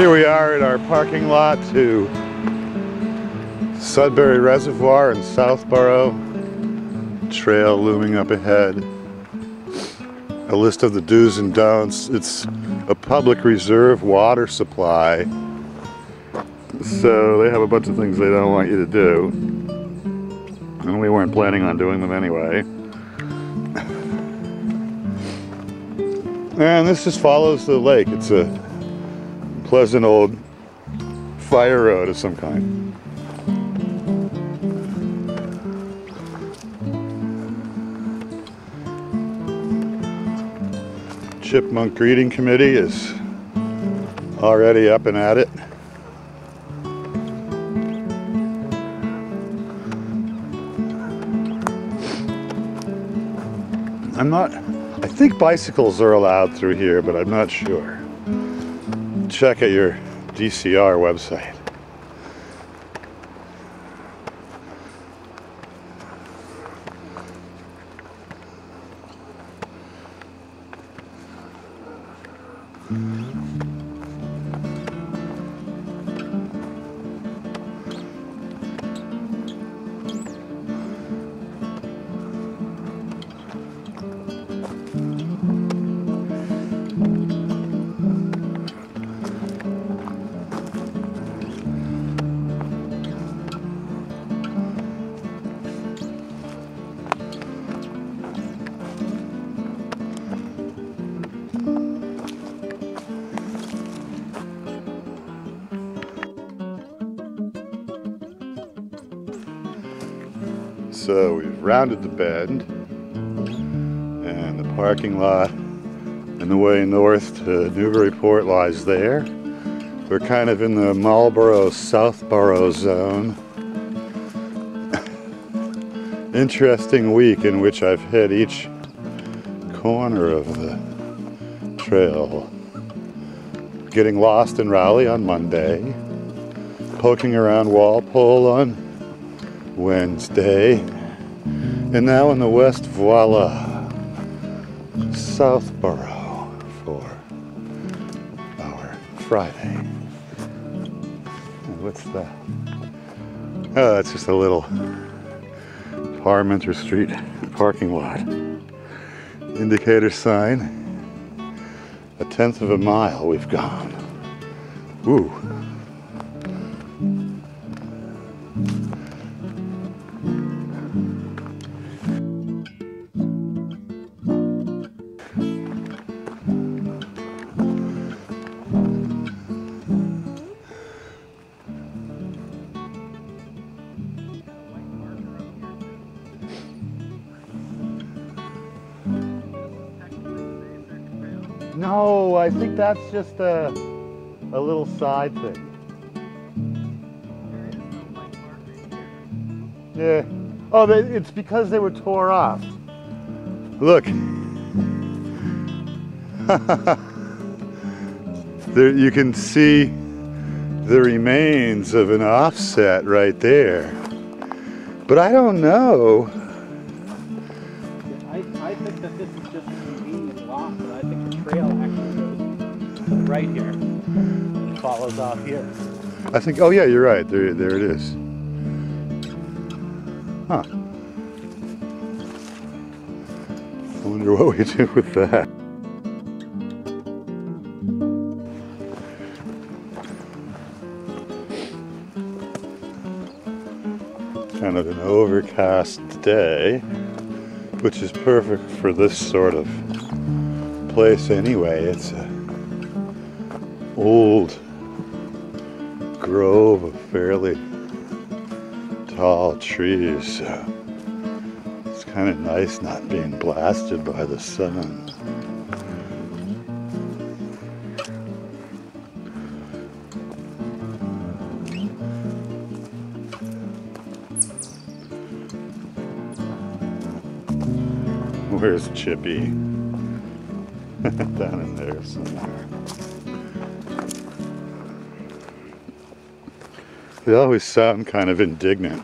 Here we are at our parking lot to Sudbury Reservoir in Southborough. Trail looming up ahead. A list of the do's and don'ts. It's a public reserve water supply, so they have a bunch of things they don't want you to do, and we weren't planning on doing them anyway. And this just follows the lake. It's a pleasant old fire road of some kind. Chipmunk Greeting Committee is already up and at it. I think bicycles are allowed through here, but I'm not sure. Check at your DCR website. So we've rounded the bend and the parking lot and the way north to Newburyport lies there. We're kind of in the Marlborough-Southborough zone. Interesting week in which I've hit each corner of the trail. Getting lost in Raleigh on Monday, poking around Walpole on Wednesday, and now in the west, voila, Southborough for our Friday. And what's that? Oh, it's just a little Parmenter Street parking lot. Indicator sign. 1/10 of a mile we've gone. Ooh. No, I think that's just a little side thing. There is no white marker here. Yeah. Oh, it's because they were tore off. Look. There, you can see the remains of an offset right there. But I don't know. I think that this is just a convenient loss, but I think the trail actually goes to the right here and follows off here. I think, oh yeah, you're right, there it is. Huh. I wonder what we do with that. Kind of an overcast day, which is perfect for this sort of place anyway. It's an old grove of fairly tall trees, so it's kind of nice not being blasted by the sun. Where's Chippy? Down in there somewhere. They always sound kind of indignant.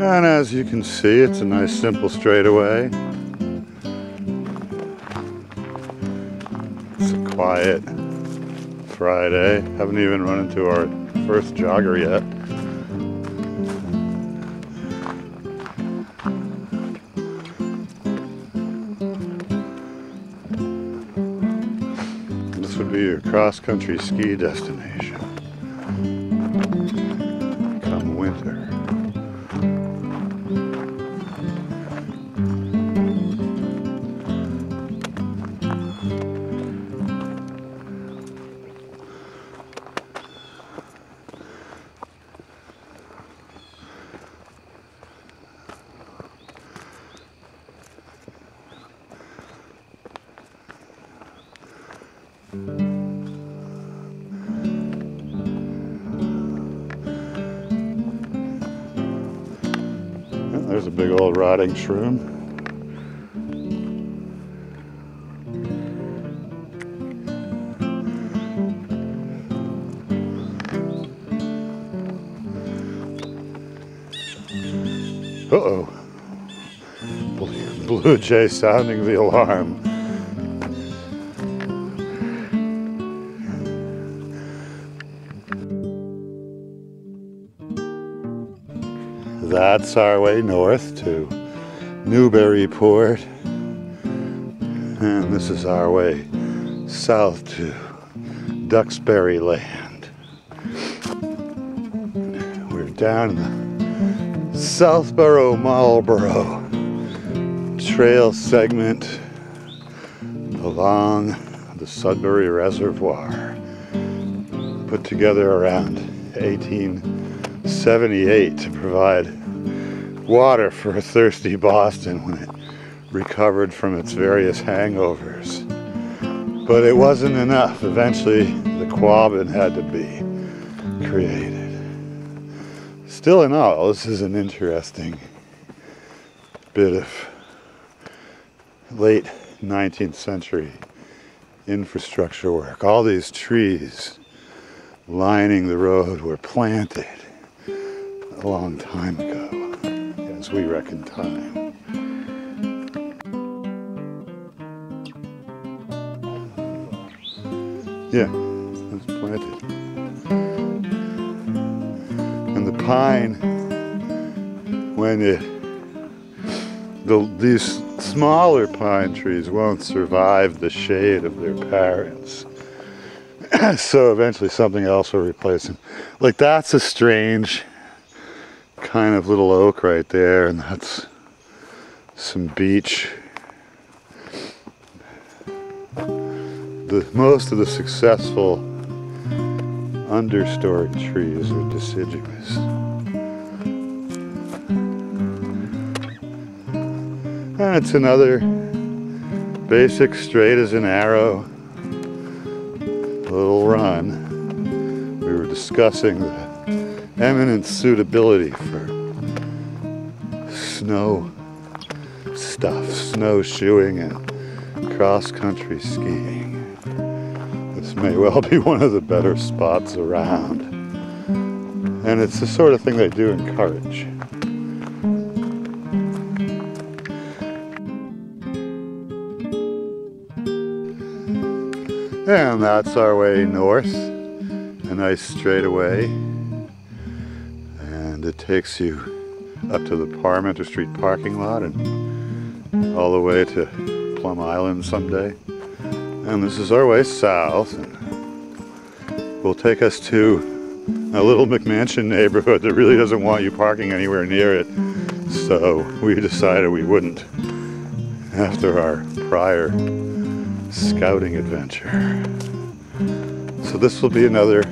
And as you can see, it's a nice simple straightaway. It's a quiet Friday. Haven't even run into our first jogger yet. This would be your cross-country ski destination. Come winter. There's a big old rotting shroom. Uh-oh. Blue jay sounding the alarm. That's our way north to Newburyport, and this is our way south to Duxbury land. We're down in the Southborough-Marlborough trail segment along the Sudbury Reservoir, put together around 1878 to provide water for a thirsty Boston when it recovered from its various hangovers. But it wasn't enough. Eventually the Quabbin had to be created. Still in all, this is an interesting bit of late 19th century infrastructure work. All these trees lining the road were planted a long time ago. As we reckon time. Yeah, it's planted. And the pine, when these smaller pine trees won't survive the shade of their parents. So eventually something else will replace them. Like, that's a strange kind of little oak right there, and that's some beech. Most of the successful understory trees are deciduous. And it's another basic straight as an arrow little run. We were discussing the eminent suitability for snow stuff, snowshoeing and cross-country skiing. This may well be one of the better spots around. And it's the sort of thing they do encourage. And that's our way north, a nice straightaway. It takes you up to the Parmenter Street parking lot and all the way to Plum Island someday. And this is our way south, and will take us to a little McMansion neighborhood that really doesn't want you parking anywhere near it. So we decided we wouldn't after our prior scouting adventure. So this will be another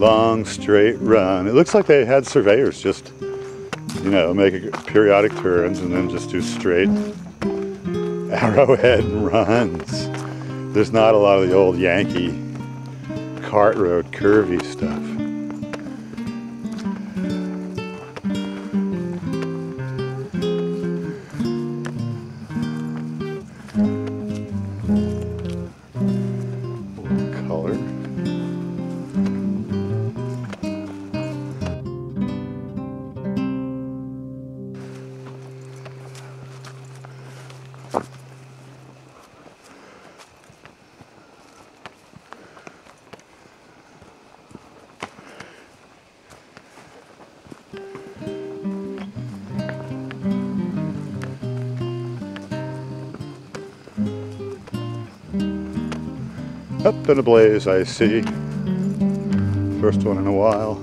long straight run. It looks like they had surveyors just, you know, make periodic turns and then just do straight arrowhead runs. There's not a lot of the old Yankee cart road curvy stuff. Up in a blaze I see. First one in a while.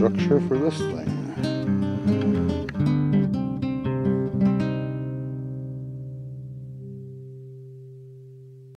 Structure for this thing.